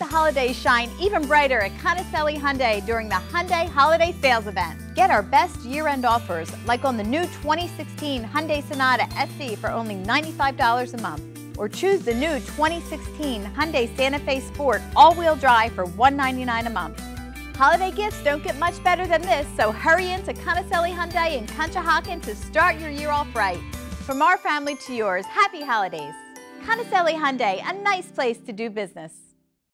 the holidays shine even brighter at Conicelli Hyundai during the Hyundai Holiday Sales Event. Get our best year-end offers, like on the new 2016 Hyundai Sonata SE for only $95 a month, or choose the new 2016 Hyundai Santa Fe Sport all-wheel drive for $199 a month. Holiday gifts don't get much better than this, so hurry into Conicelli Hyundai in Conshohocken to start your year off right. From our family to yours, happy holidays. Conicelli Hyundai, a nice place to do business.